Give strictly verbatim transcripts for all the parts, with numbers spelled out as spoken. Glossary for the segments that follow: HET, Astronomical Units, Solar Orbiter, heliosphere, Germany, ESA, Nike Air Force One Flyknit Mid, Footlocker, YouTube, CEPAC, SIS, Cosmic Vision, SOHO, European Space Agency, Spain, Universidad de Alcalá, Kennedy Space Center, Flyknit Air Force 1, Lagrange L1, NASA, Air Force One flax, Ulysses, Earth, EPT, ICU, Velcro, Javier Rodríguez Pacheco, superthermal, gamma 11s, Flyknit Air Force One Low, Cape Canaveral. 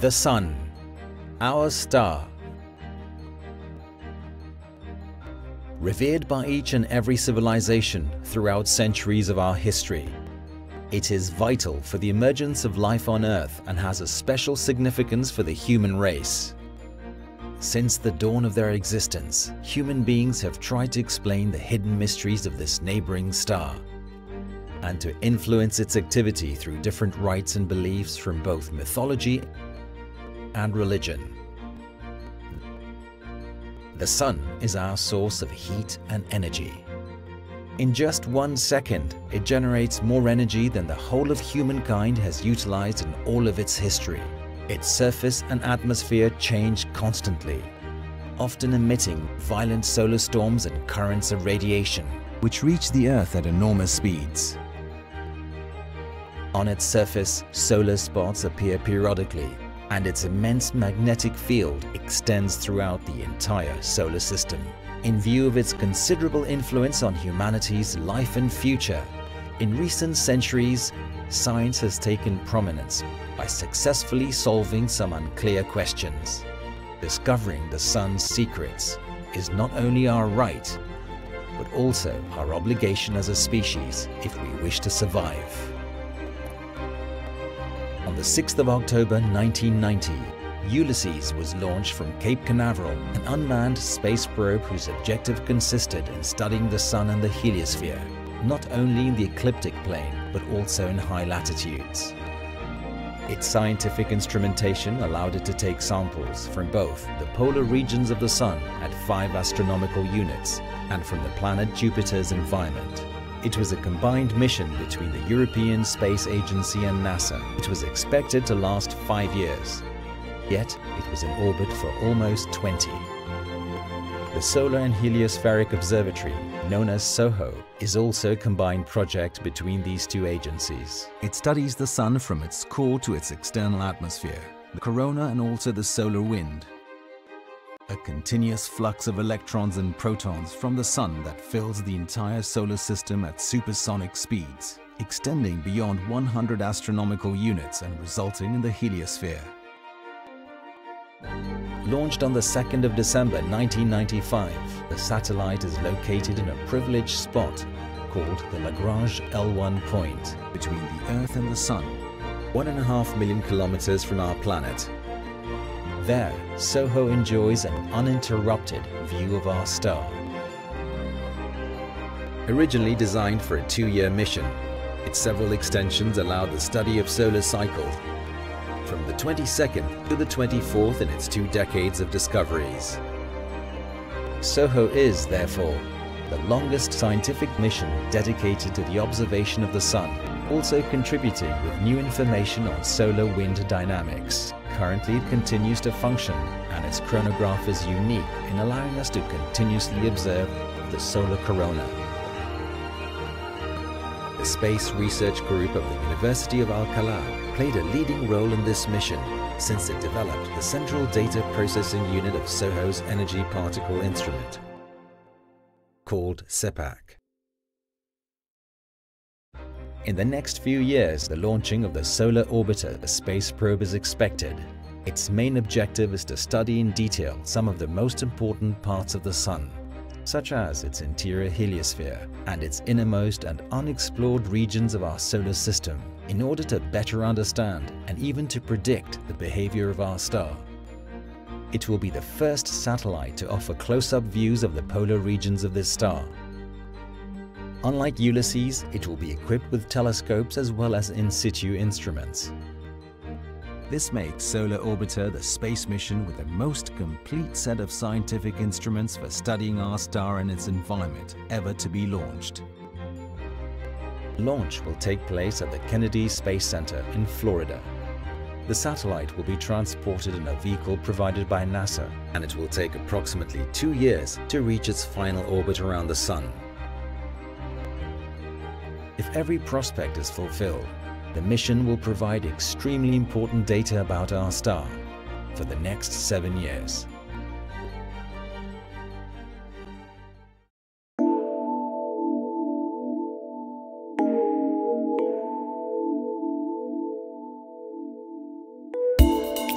The Sun, our star. Revered by each and every civilization throughout centuries of our history, it is vital for the emergence of life on Earth and has a special significance for the human race. Since the dawn of their existence, human beings have tried to explain the hidden mysteries of this neighboring star and to influence its activity through different rites and beliefs from both mythology and religion. The Sun is our source of heat and energy. In just one second, it generates more energy than the whole of humankind has utilized in all of its history. Its surface and atmosphere change constantly, often emitting violent solar storms and currents of radiation, which reach the Earth at enormous speeds. On its surface, solar spots appear periodically, and its immense magnetic field extends throughout the entire solar system. In view of its considerable influence on humanity's life and future, in recent centuries, science has taken prominence by successfully solving some unclear questions. Discovering the Sun's secrets is not only our right, but also our obligation as a species if we wish to survive. On the sixth of October nineteen ninety, Ulysses was launched from Cape Canaveral, an unmanned space probe whose objective consisted in studying the Sun and the heliosphere, not only in the ecliptic plane, but also in high latitudes. Its scientific instrumentation allowed it to take samples from both the polar regions of the Sun at five astronomical units and from the planet Jupiter's environment. It was a combined mission between the European Space Agency and NASA. It was expected to last five years, yet it was in orbit for almost twenty. The Solar and Heliospheric Observatory, known as SOHO, is also a combined project between these two agencies. It studies the Sun from its core to its external atmosphere, the corona and also the solar wind, a continuous flux of electrons and protons from the Sun that fills the entire solar system at supersonic speeds, extending beyond one hundred astronomical units and resulting in the heliosphere. Launched on the second of December nineteen ninety-five, the satellite is located in a privileged spot called the Lagrange L one point between the Earth and the Sun, one and a half million kilometers from our planet. There, SOHO enjoys an uninterrupted view of our star. Originally designed for a two-year mission, its several extensions allowed the study of solar cycles from the twenty-second to the twenty-fourth in its two decades of discoveries. SOHO is, therefore, the longest scientific mission dedicated to the observation of the Sun, also contributing with new information on solar wind dynamics. Currently, it continues to function, and its chronograph is unique in allowing us to continuously observe the solar corona. The Space Research Group of the Universidad de Alcalá played a leading role in this mission, since it developed the Central Data Processing Unit of SOHO's Energy Particle Instrument, called CEPAC. In the next few years, the launching of the Solar Orbiter, a space probe, is expected. Its main objective is to study in detail some of the most important parts of the Sun, such as its interior heliosphere and its innermost and unexplored regions of our solar system, in order to better understand and even to predict the behavior of our star. It will be the first satellite to offer close-up views of the polar regions of this star. Unlike Ulysses, it will be equipped with telescopes as well as in-situ instruments. This makes Solar Orbiter the space mission with the most complete set of scientific instruments for studying our star and its environment ever to be launched. Launch will take place at the Kennedy Space Center in Florida. The satellite will be transported in a vehicle provided by NASA, and it will take approximately two years to reach its final orbit around the Sun. If every prospect is fulfilled, the mission will provide extremely important data about our star for the next seven years.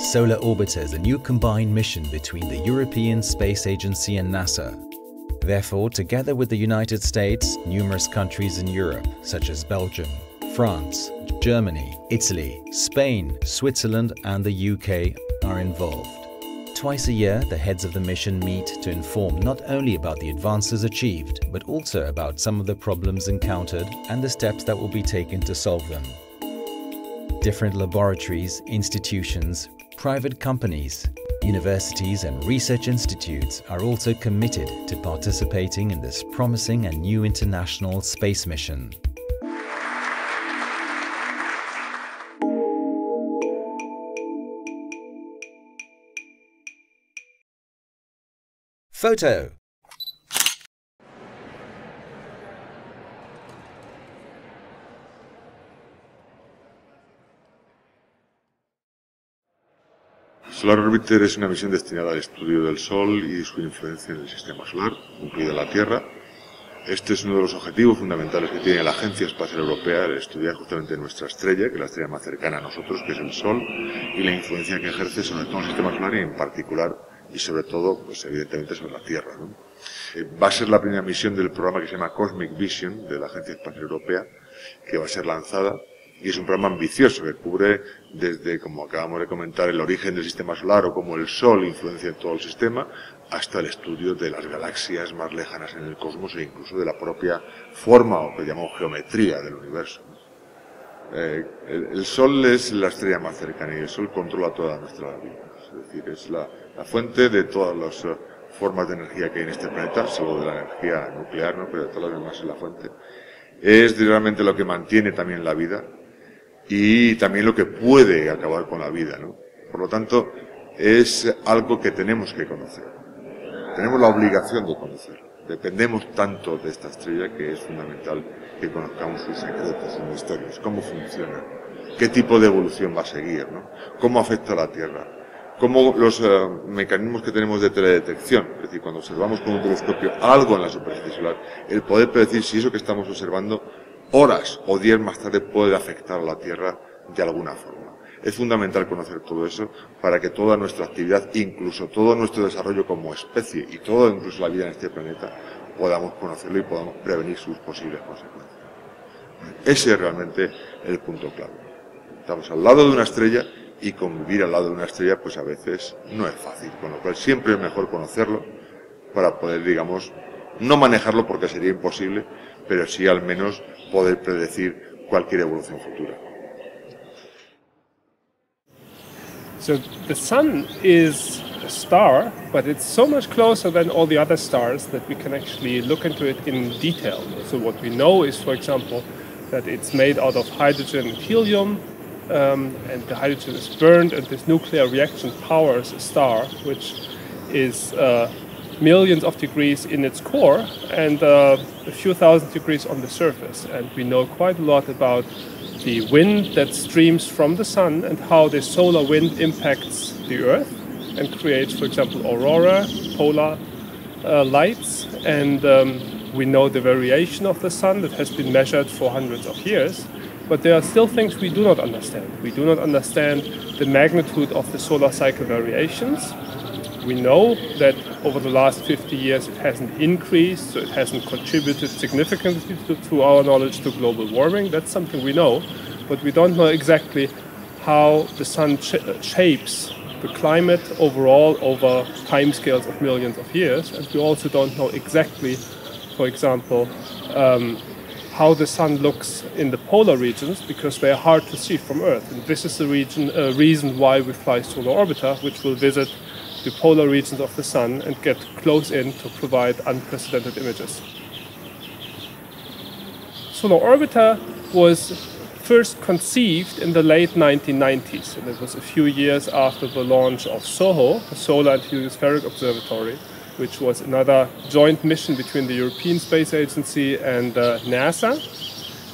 Solar Orbiter is a new combined mission between the European Space Agency and NASA. Therefore, together with the United States, numerous countries in Europe, such as Belgium, France, Germany, Italy, Spain, Switzerland and the U K are involved. Twice a year, the heads of the mission meet to inform not only about the advances achieved, but also about some of the problems encountered and the steps that will be taken to solve them. Different laboratories, institutions, private companies, universities and research institutes are also committed to participating in this promising and new international space mission. Photo. Solar Orbiter es una misión destinada al estudio del Sol y su influencia en el sistema solar, incluida la Tierra. Este es uno de los objetivos fundamentales que tiene la Agencia Espacial Europea, el estudiar justamente nuestra estrella, que es la estrella más cercana a nosotros, que es el Sol, y la influencia que ejerce sobre todo el sistema solar y en particular y sobre todo, pues evidentemente, sobre la Tierra, ¿no? Eh, va a ser la primera misión del programa que se llama Cosmic Vision, de la Agencia Espacial Europea, que va a ser lanzada. Y es un programa ambicioso que cubre desde, como acabamos de comentar, el origen del sistema solar o cómo el Sol influencia en todo el sistema, hasta el estudio de las galaxias más lejanas en el cosmos e incluso de la propia forma o que llamamos geometría del universo. Eh, el, el Sol es la estrella más cercana y el Sol controla toda nuestra vida. Es decir, es la, la fuente de todas las uh, formas de energía que hay en este planeta, solo de la energía nuclear, ¿no? Pero de todas las demás es la fuente. Es realmente lo que mantiene también la vida y también lo que puede acabar con la vida, ¿no? Por lo tanto, es algo que tenemos que conocer. Tenemos la obligación de conocer. Dependemos tanto de esta estrella que es fundamental que conozcamos sus secretos, sus misterios, cómo funciona, qué tipo de evolución va a seguir, ¿no? Cómo afecta a la Tierra, cómo los eh, mecanismos que tenemos de teledetección, es decir, cuando observamos con un telescopio algo en la superficie solar, el poder predecir si eso que estamos observando horas o días más tarde puede afectar a la Tierra de alguna forma. Es fundamental conocer todo eso para que toda nuestra actividad, incluso todo nuestro desarrollo como especie y toda incluso la vida en este planeta, podamos conocerlo y podamos prevenir sus posibles consecuencias. Ese es realmente el punto clave. Estamos al lado de una estrella y convivir al lado de una estrella pues a veces no es fácil, con lo cual siempre es mejor conocerlo para poder, digamos, no manejarlo porque sería imposible, pero sí al menos poder predecir cualquier evolución futura. So the Sun is a star, but it's so much closer than all the other stars that we can actually look into it in detail. So what we know is, for example, that it's made out of hydrogen and helium, um, and the hydrogen is burned, and this nuclear reaction powers a star, which is uh, millions of degrees in its core and uh, a few thousand degrees on the surface. And we know quite a lot about the wind that streams from the Sun and how the solar wind impacts the Earth and creates, for example, aurora, polar uh, lights. And um, we know the variation of the Sun that has been measured for hundreds of years. But there are still things we do not understand. We do not understand the magnitude of the solar cycle variations. We know that over the last fifty years it hasn't increased, so it hasn't contributed significantly to, to our knowledge to global warming. That's something we know, but we don't know exactly how the Sun sh shapes the climate overall over timescales of millions of years. And we also don't know exactly, for example, um, how the Sun looks in the polar regions, because they are hard to see from Earth. And this is the region, uh, reason why we fly Solar Orbiter, which will visit the polar regions of the Sun and get close in to provide unprecedented images. Solar Orbiter was first conceived in the late nineteen nineties, and it was a few years after the launch of SOHO, the Solar and Heliospheric Observatory, which was another joint mission between the European Space Agency and uh, NASA.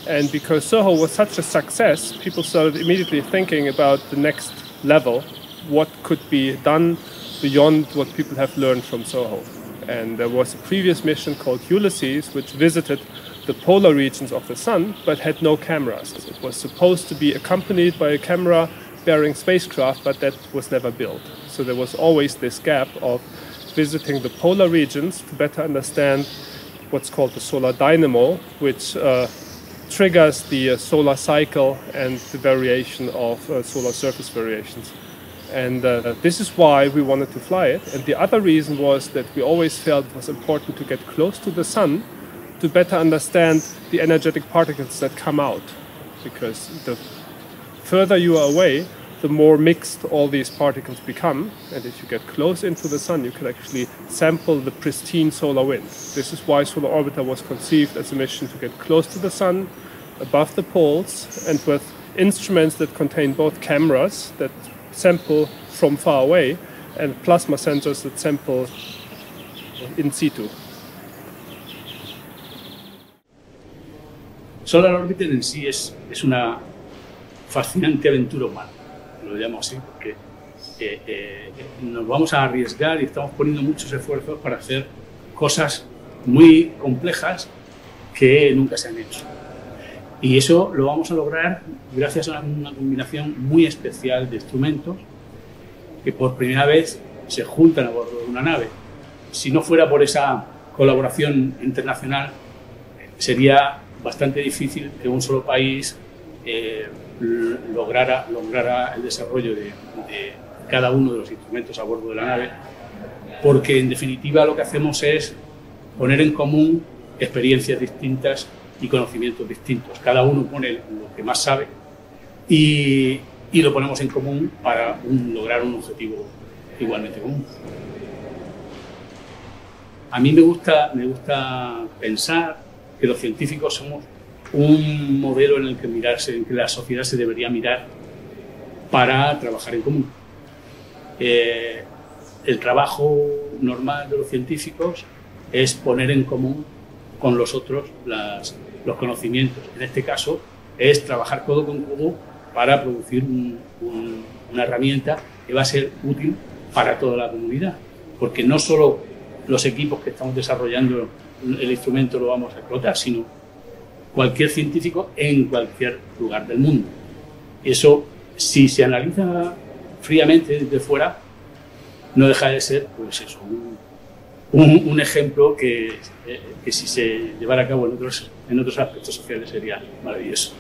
And because SOHO was such a success, people started immediately thinking about the next level, what could be done beyond what people have learned from SOHO. And there was a previous mission called Ulysses, which visited the polar regions of the Sun, but had no cameras. It was supposed to be accompanied by a camera light-bearing spacecraft, but that was never built. So there was always this gap of visiting the polar regions to better understand what's called the solar dynamo, which uh, triggers the uh, solar cycle and the variation of uh, solar surface variations. And uh, this is why we wanted to fly it. And the other reason was that we always felt it was important to get close to the sun to better understand the energetic particles that come out, because the further you are away, the more mixed all these particles become. And if you get close into the sun, you can actually sample the pristine solar wind. This is why Solar Orbiter was conceived as a mission to get close to the sun, above the poles, and with instruments that contain both cameras that sample from far away and plasma sensors that sample in situ. Solar Orbiter en sí es, es una fascinante aventura humana, lo llamo así, porque eh, eh, nos vamos a arriesgar y estamos poniendo muchos esfuerzos para hacer cosas muy complejas que nunca se han hecho. Y eso lo vamos a lograr gracias a una combinación muy especial de instrumentos que por primera vez se juntan a bordo de una nave. Si no fuera por esa colaboración internacional, sería bastante difícil que un solo país eh, lograra, lograra el desarrollo de, de cada uno de los instrumentos a bordo de la nave, porque en definitiva lo que hacemos es poner en común experiencias distintas y conocimientos distintos. Cada uno pone lo que más sabe y, y lo ponemos en común para un, lograr un objetivo igualmente común. A mí me gusta, me gusta pensar que los científicos somos un modelo en el que mirarse, en que la sociedad se debería mirar para trabajar en común. Eh, el trabajo normal de los científicos es poner en común con los otros las, los conocimientos. En este caso es trabajar codo con codo para producir un, un, una herramienta que va a ser útil para toda la comunidad, porque no solo los equipos que estamos desarrollando el instrumento lo vamos a explotar, sino cualquier científico en cualquier lugar del mundo. Eso, si se analiza fríamente desde fuera, no deja de ser, pues eso, un, un, un ejemplo que, eh, que si se llevara a cabo en otros, en otros aspectos sociales sería maravilloso.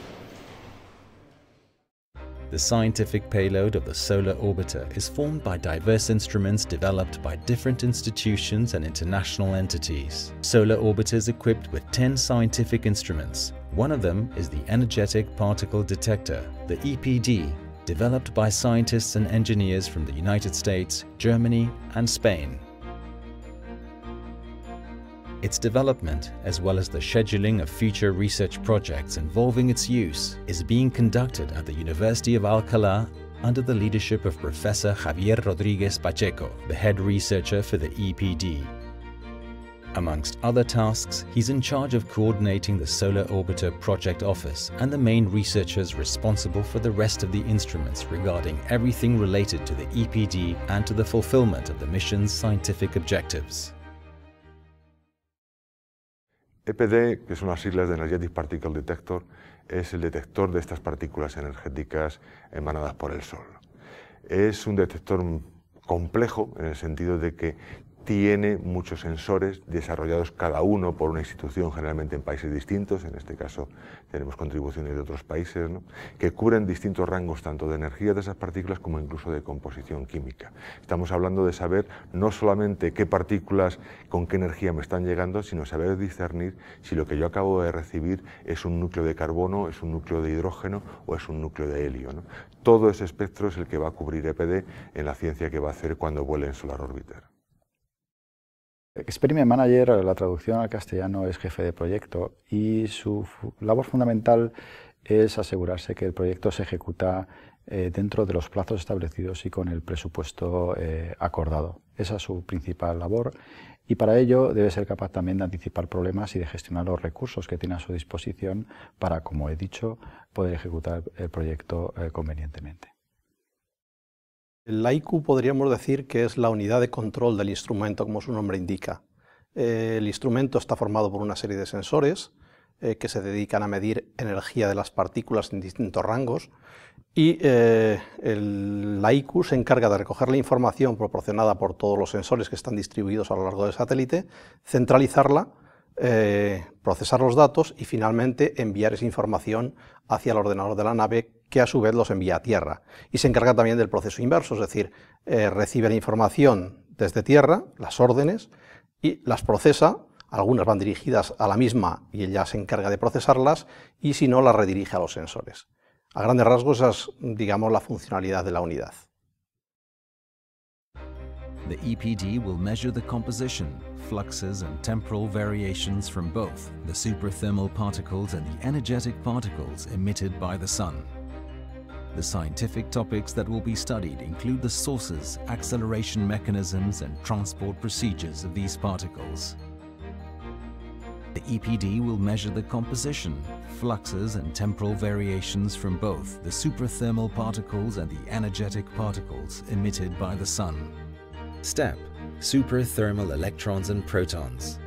The scientific payload of the Solar Orbiter is formed by diverse instruments developed by different institutions and international entities. Solar Orbiter is equipped with ten scientific instruments. One of them is the Energetic Particle Detector, the E P D, developed by scientists and engineers from the United States, Germany, and Spain. Its development, as well as the scheduling of future research projects involving its use, is being conducted at the University of Alcalá under the leadership of Professor Javier Rodríguez Pacheco, the head researcher for the E P D. Amongst other tasks, he's in charge of coordinating the Solar Orbiter Project Office and the main researchers responsible for the rest of the instruments regarding everything related to the E P D and to the fulfillment of the mission's scientific objectives. E P D, que son las siglas de Energetic Particle Detector, es el detector de estas partículas energéticas emanadas por el Sol. Es un detector complejo en el sentido de que tiene muchos sensores desarrollados cada uno por una institución, generalmente en países distintos, en este caso tenemos contribuciones de otros países, ¿no?, que cubren distintos rangos tanto de energía de esas partículas como incluso de composición química. Estamos hablando de saber no solamente qué partículas con qué energía me están llegando, sino saber discernir si lo que yo acabo de recibir es un núcleo de carbono, es un núcleo de hidrógeno o es un núcleo de helio, ¿no? Todo ese espectro es el que va a cubrir E P D en la ciencia que va a hacer cuando vuele en Solar Orbiter. Experiment Manager, la traducción al castellano es jefe de proyecto, y su labor fundamental es asegurarse que el proyecto se ejecuta eh, dentro de los plazos establecidos y con el presupuesto eh, acordado. Esa es su principal labor, y para ello debe ser capaz también de anticipar problemas y de gestionar los recursos que tiene a su disposición para, como he dicho, poder ejecutar el proyecto eh, convenientemente. El I C U podríamos decir que es la unidad de control del instrumento, como su nombre indica. Eh, el instrumento está formado por una serie de sensores eh, que se dedican a medir energía de las partículas en distintos rangos y eh, el, la I C U se encarga de recoger la información proporcionada por todos los sensores que están distribuidos a lo largo del satélite, centralizarla, eh, procesar los datos y finalmente enviar esa información hacia el ordenador de la nave, que a su vez los envía a Tierra. Y se encarga también del proceso inverso, es decir, eh, recibe la información desde Tierra, las órdenes, y las procesa. Algunas van dirigidas a la misma y ella se encarga de procesarlas, y si no, las redirige a los sensores. A grandes rasgos, esa es, digamos, la funcionalidad de la unidad. The E P D will measure the composition, fluxes and temporal variations from both the superthermal particles and the energetic particles emitted by the Sun. The scientific topics that will be studied include the sources, acceleration mechanisms and transport procedures of these particles. The E P D will measure the composition, fluxes and temporal variations from both the superthermal particles and the energetic particles emitted by the Sun. STEP, superthermal electrons and protons.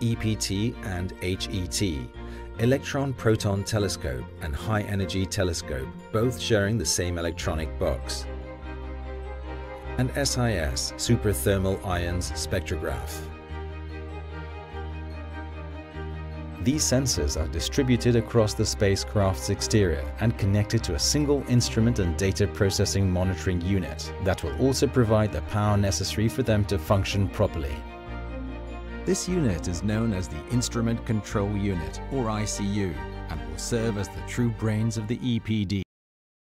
E P T and H E T, electron-proton telescope and high-energy telescope, both sharing the same electronic box. And S I S, superthermal ions spectrograph. These sensors are distributed across the spacecraft's exterior and connected to a single instrument and data processing monitoring unit that will also provide the power necessary for them to function properly. This unit is known as the Instrument Control Unit, or I C U, and will serve as the true brains of the E P D.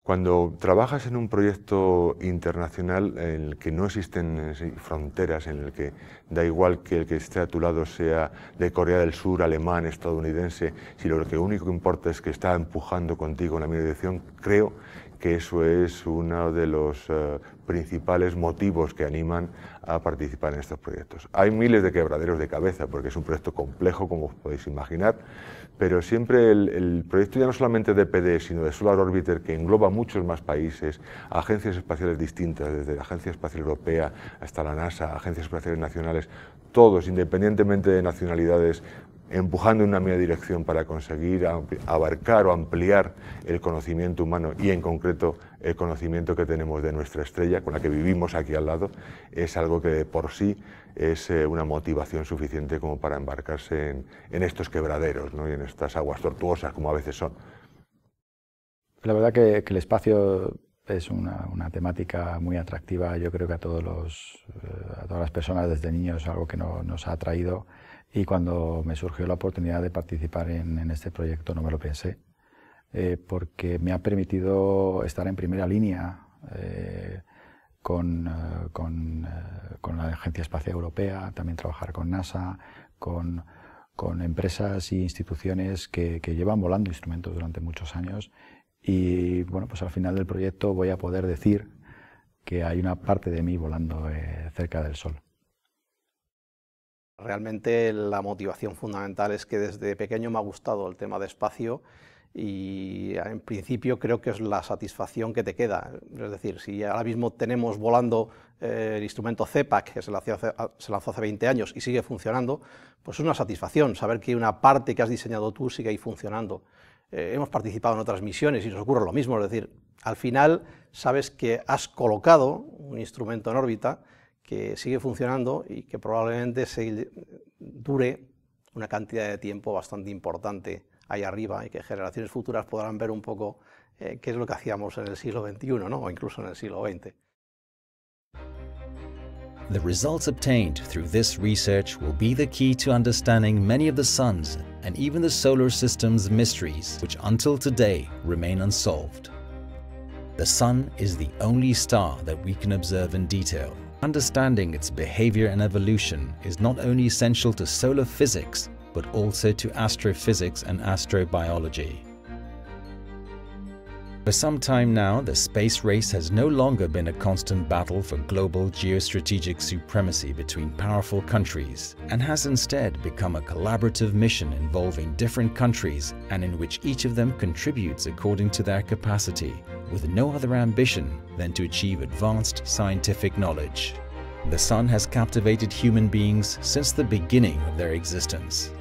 Cuando trabajas en un proyecto internacional en el que no existen fronteras, en el que da igual que el que esté a tu lado sea de Corea del Sur, alemán, estadounidense, si lo que único que importa es que está empujando contigo en la misma dirección, creo que eso es uno de los uh, principales motivos que animan a participar en estos proyectos. Hay miles de quebraderos de cabeza porque es un proyecto complejo, como os podéis imaginar, pero siempre el, el proyecto ya no solamente de E P D, sino de Solar Orbiter, que engloba muchos más países, agencias espaciales distintas, desde la Agencia Espacial Europea hasta la NASA, agencias espaciales nacionales, todos, independientemente de nacionalidades, empujando en una misma dirección para conseguir abarcar o ampliar el conocimiento humano y, en concreto, el conocimiento que tenemos de nuestra estrella, con la que vivimos aquí al lado, es algo que de por sí es una motivación suficiente como para embarcarse en, en estos quebraderos, ¿no? Y en estas aguas tortuosas, como a veces son. La verdad que, que el espacio es una, una temática muy atractiva, yo creo que a, todos los, a todas las personas desde niños es algo que no, nos ha atraído. Y cuando me surgió la oportunidad de participar en, en este proyecto no me lo pensé, eh, porque me ha permitido estar en primera línea eh, con, eh, con, eh, con la Agencia Espacial Europea, también trabajar con NASA, con, con empresas e instituciones que, que llevan volando instrumentos durante muchos años. Y bueno, pues al final del proyecto voy a poder decir que hay una parte de mí volando eh, cerca del Sol. Realmente la motivación fundamental es que desde pequeño me ha gustado el tema de espacio y en principio creo que es la satisfacción que te queda. Es decir, si ahora mismo tenemos volando eh, el instrumento CEPAC, que se lanzó, hace, se lanzó hace veinte años y sigue funcionando, pues es una satisfacción saber que una parte que has diseñado tú sigue ahí funcionando. Eh, hemos participado en otras misiones y nos ocurre lo mismo, es decir, al final sabes que has colocado un instrumento en órbita que sigue funcionando y que probablemente se dure una cantidad de tiempo bastante importante ahí arriba y que generaciones futuras podrán ver un poco eh, qué es lo que hacíamos en el siglo veintiuno, ¿no? O incluso en el siglo veinte. The results obtained through this research will be the key to understanding many of the Sun's and even the solar system's mysteries, which until today remain unsolved. The Sun is the only star that we can observe in detail. Understanding its behavior and evolution is not only essential to solar physics, but also to astrophysics and astrobiology. For some time now, the space race has no longer been a constant battle for global geostrategic supremacy between powerful countries, and has instead become a collaborative mission involving different countries and in which each of them contributes according to their capacity, with no other ambition than to achieve advanced scientific knowledge. The Sun has captivated human beings since the beginning of their existence.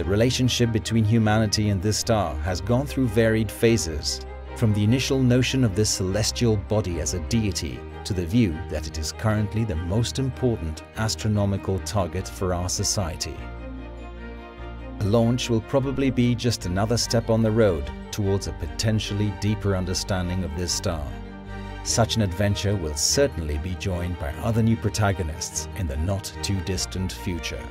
The relationship between humanity and this star has gone through varied phases, from the initial notion of this celestial body as a deity to the view that it is currently the most important astronomical target for our society. A launch will probably be just another step on the road towards a potentially deeper understanding of this star. Such an adventure will certainly be joined by other new protagonists in the not too distant future.